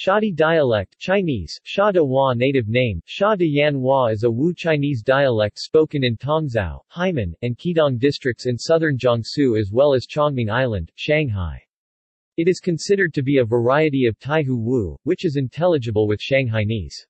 Shadi dialect Chinese, Shadihua native name, Shadiyanhua is a Wu Chinese dialect spoken in Tongzhou, Haimen, and Qidong districts in southern Jiangsu as well as Chongming Island, Shanghai. It is considered to be a variety of Taihu Wu, which is intelligible with Shanghainese.